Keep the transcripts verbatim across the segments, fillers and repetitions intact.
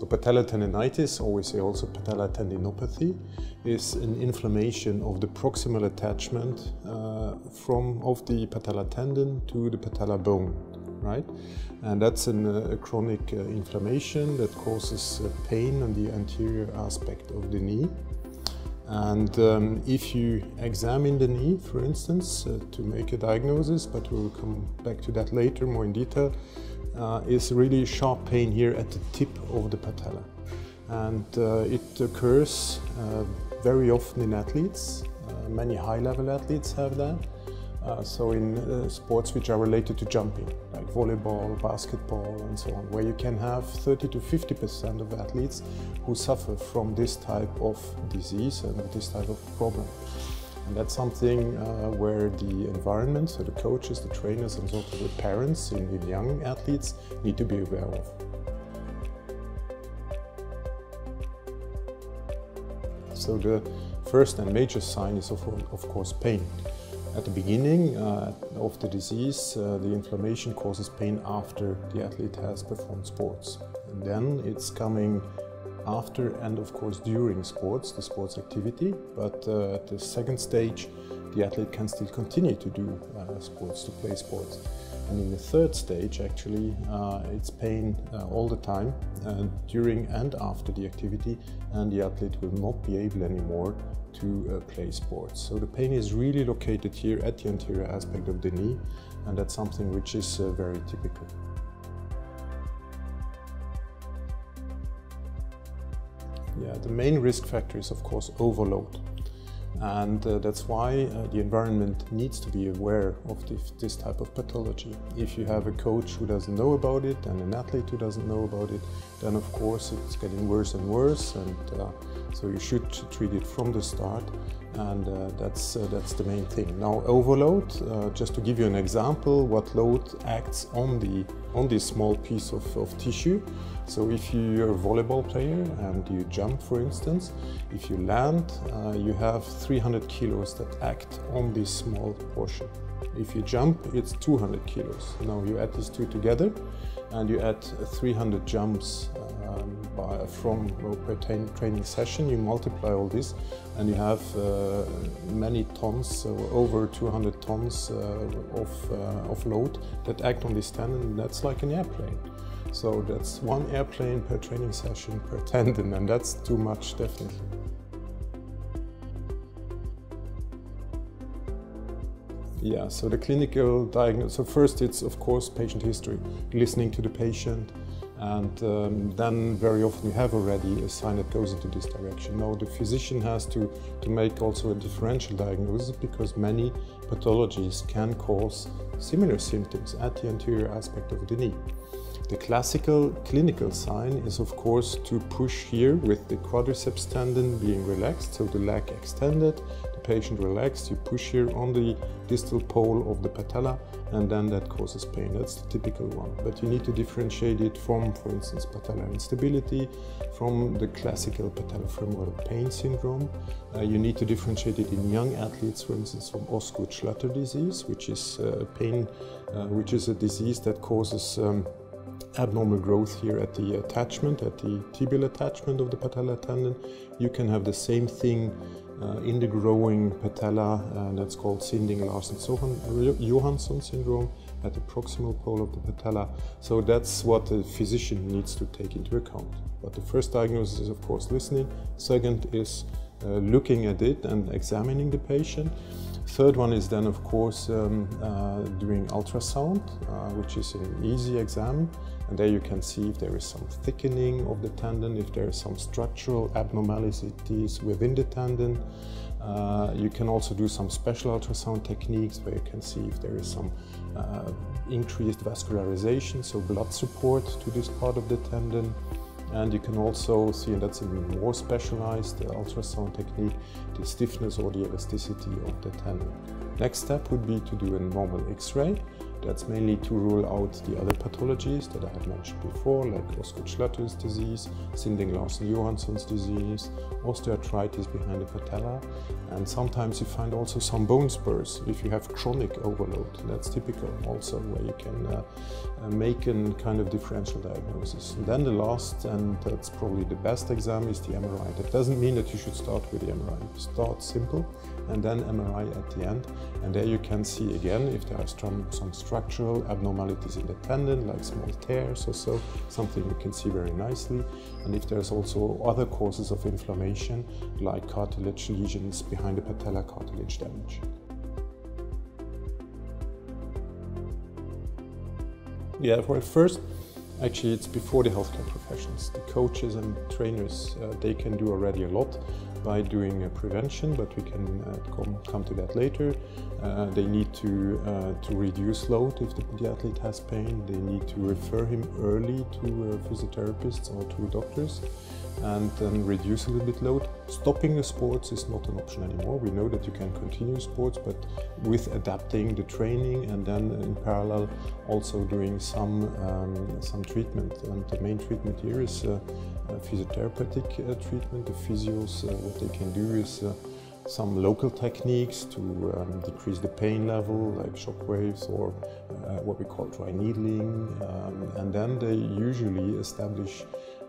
So patellar tendinitis, or we say also patellar tendinopathy, is an inflammation of the proximal attachment uh, from of the patellar tendon to the patellar bone, right? And that's an, uh, a chronic uh, inflammation that causes uh, pain on the anterior aspect of the knee. And um, if you examine the knee, for instance, uh, to make a diagnosis, but we'll come back to that later more in detail, uh, is really sharp pain here at the tip of the patella. And uh, it occurs uh, very often in athletes. Uh, many high-level athletes have that. Uh, so in uh, sports which are related to jumping, like volleyball, basketball and so on, where you can have thirty to fifty percent of athletes who suffer from this type of disease and this type of problem. And that's something uh, where the environment, so the coaches, the trainers and so forth, the parents in, in young athletes need to be aware of. So the first and major sign is of, of course pain. At the beginning uh, of the disease, uh, the inflammation causes pain after the athlete has performed sports. And then it's coming after and of course during sports, the sports activity, but uh, at the second stage the athlete can still continue to do uh, sports, to play sports. And in the third stage actually uh, it's pain uh, all the time uh, during and after the activity, and the athlete will not be able anymore to uh, play sports. So the pain is really located here at the anterior aspect of the knee, and that's something which is uh, very typical. Yeah, the main risk factor is of course overload, and uh, that's why uh, the environment needs to be aware of this, this type of pathology. If you have a coach who doesn't know about it and an athlete who doesn't know about it, then of course it's getting worse and worse, and uh, so you should treat it from the start, and uh, that's, uh, that's the main thing. Now overload, uh, just to give you an example, what load acts on, the, on this small piece of, of tissue. So if you're a volleyball player and you jump, for instance, if you land, uh, you have three hundred kilos that act on this small portion. If you jump, it's two hundred kilos. Now you add these two together and you add three hundred jumps um, by, from per training session. You multiply all this and you have uh, many tons, so over two hundred tons uh, of, uh, of load that act on this tendon. That's like an airplane. So that's one airplane per training session per tendon, and that's too much, definitely. Yeah, so the clinical diagnosis, so first it's of course patient history, listening to the patient, and um, then very often we have already a sign that goes into this direction. Now the physician has to, to make also a differential diagnosis, because many pathologies can cause similar symptoms at the anterior aspect of the knee. The classical clinical sign is of course to push here with the quadriceps tendon being relaxed, so the leg extended, patient relaxed, you push here on the distal pole of the patella, and then that causes pain. That's the typical one. But you need to differentiate it from, for instance, patellar instability, from the classical patellofemoral pain syndrome. Uh, you need to differentiate it in young athletes, for instance, from Osgood-Schlatter disease, which is uh, pain, uh, which is a disease that causes um, abnormal growth here at the attachment, at the tibial attachment of the patellar tendon. You can have the same thing Uh, in the growing patella, and uh, that's called Sinding-Larsen-Johansson syndrome at the proximal pole of the patella. So that's what the physician needs to take into account. But the first diagnosis is of course listening. Second is uh, looking at it and examining the patient. Third one is then of course um, uh, doing ultrasound, uh, which is an easy exam. And there you can see if there is some thickening of the tendon, if there is some structural abnormalities within the tendon. Uh, you can also do some special ultrasound techniques where you can see if there is some uh, increased vascularization, so blood support to this part of the tendon. And you can also see, and that's a more specialized ultrasound technique, the stiffness or the elasticity of the tendon. Next step would be to do a normal X-ray. That's mainly to rule out the other pathologies that I had mentioned before, like Osgood-Schlatter's disease, Sinding-Larsen-Johansson's disease, osteoarthritis behind the patella, and sometimes you find also some bone spurs if you have chronic overload. That's typical also, where you can uh, make a kind of differential diagnosis. And then the last, and that's probably the best exam, is the M R I. That doesn't mean that you should start with the M R I. Start simple and then M R I at the end, and there you can see again if there are some, some structural abnormalities in the tendon, like small tears or so, something you can see very nicely, and if there's also other causes of inflammation, like cartilage lesions behind the patella, cartilage damage. Yeah, well, first, actually, it's before the healthcare professionals. The coaches and trainers, uh, they can do already a lot by doing uh, prevention, but we can uh, come, come to that later. Uh, they need to, uh, to reduce load if the, the athlete has pain. They need to refer him early to uh, physiotherapists or to doctors, and then reduce a little bit load. Stopping the sports is not an option anymore. We know that you can continue sports, but with adapting the training and then in parallel also doing some, um, some treatment. And the main treatment here is uh, a physiotherapeutic uh, treatment. The physios, uh, what they can do is uh, some local techniques to um, decrease the pain level, like shock waves or uh, what we call dry needling, um, and then they usually establish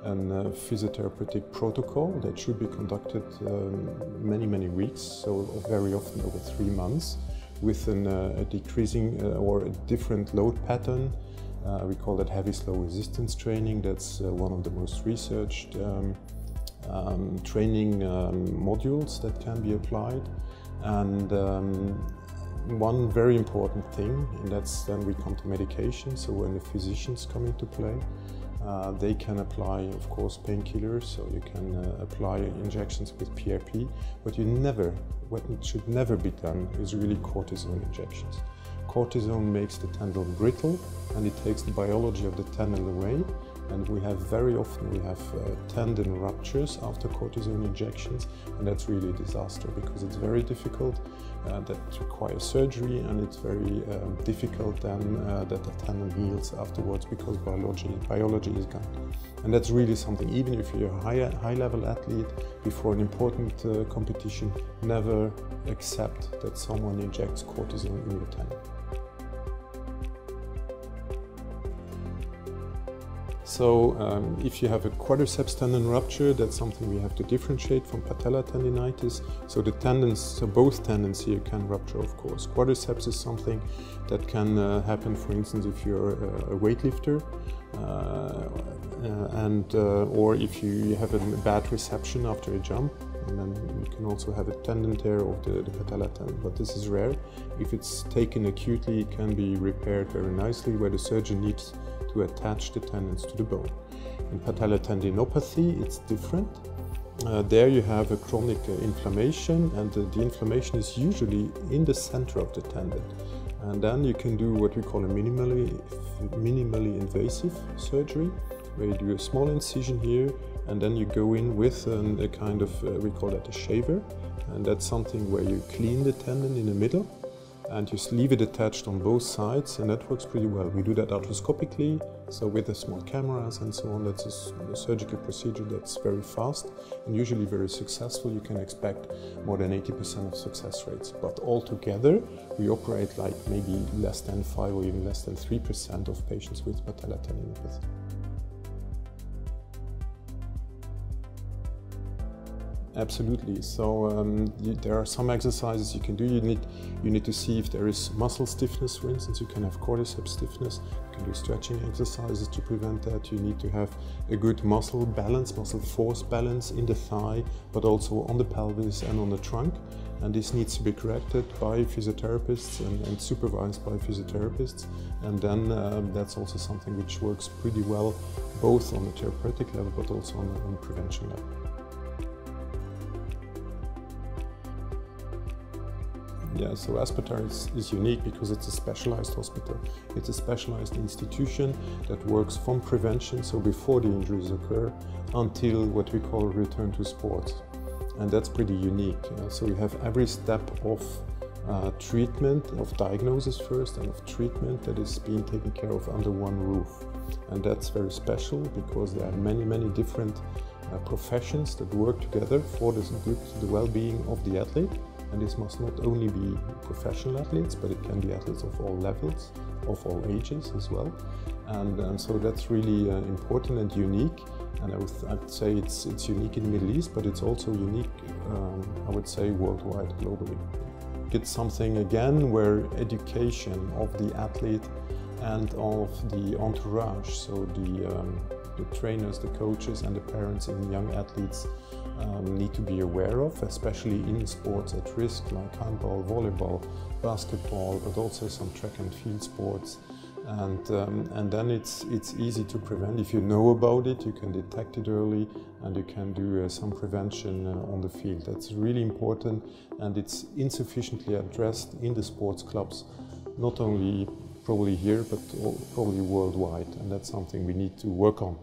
an uh, physiotherapeutic protocol that should be conducted um, many, many weeks, so very often over three months, with an, uh, a decreasing uh, or a different load pattern. Uh, we call that heavy slow resistance training. That's uh, one of the most researched um, Um, training um, modules that can be applied, and um, one very important thing, and that's then we come to medication. So when the physicians come into play, uh, they can apply, of course, painkillers, so you can uh, apply injections with P R P, but you never, what should never be done is really cortisone injections. Cortisone makes the tendon brittle, and it takes the biology of the tendon away. And we have very often we have uh, tendon ruptures after cortisone injections, and that's really a disaster because it's very difficult. Uh, that requires surgery, and it's very uh, difficult then uh, that the tendon heals afterwards because biology biology is gone. And that's really something. Even if you're a high high level athlete, before an important uh, competition, never accept that someone injects cortisone in your tendon. So um, if you have a quadriceps tendon rupture, that's something we have to differentiate from patellar tendinitis. So the tendons, so both tendons here can rupture, of course. Quadriceps is something that can uh, happen, for instance, if you're a weightlifter, uh, and uh, or if you have a bad reception after a jump. And then you can also have a tendon tear of the, the patellar tendon, but this is rare. If it's taken acutely, it can be repaired very nicely, where the surgeon needs to attach the tendons to the bone. In patellar tendinopathy, it's different. Uh, there you have a chronic uh, inflammation, and the, the inflammation is usually in the center of the tendon. And then you can do what we call a minimally, minimally invasive surgery, where you do a small incision here, and then you go in with an, a kind of, uh, we call that a shaver, and that's something where you clean the tendon in the middle and just leave it attached on both sides, and that works pretty well. We do that arthroscopically, so with the small cameras and so on. That's a, a surgical procedure that's very fast and usually very successful. You can expect more than eighty percent of success rates. But altogether, we operate like maybe less than five or even less than three percent of patients with patellar tendinopathy. Absolutely. So um, you, there are some exercises you can do. You need you need to see if there is muscle stiffness. For instance, you can have quadriceps stiffness. You can do stretching exercises to prevent that. You need to have a good muscle balance, muscle force balance in the thigh, but also on the pelvis and on the trunk. And this needs to be corrected by physiotherapists and, and supervised by physiotherapists. And then um, that's also something which works pretty well, both on the therapeutic level, but also on the on prevention level. Yeah, so Aspetar is, is unique because it's a specialized hospital. It's a specialized institution that works from prevention, so before the injuries occur, until what we call return to sport. And that's pretty unique. Uh, so you have every step of uh, treatment, of diagnosis first and of treatment that is being taken care of under one roof. And that's very special because there are many, many different uh, professions that work together for this good, the well-being of the athlete. And this must not only be professional athletes, but it can be athletes of all levels, of all ages as well. And, and so that's really uh, important and unique. And I would I'd say it's, it's unique in the Middle East, but it's also unique, um, I would say, worldwide, globally. It's something, again, where education of the athlete and of the entourage, so the, um, the trainers, the coaches, and the parents and young athletes um, need to be aware of, especially in sports at risk like handball, volleyball, basketball, but also some track and field sports. And, um, and then it's, it's easy to prevent. If you know about it, you can detect it early and you can do uh, some prevention uh, on the field. That's really important, and it's insufficiently addressed in the sports clubs, not only probably here, but probably worldwide, and that's something we need to work on.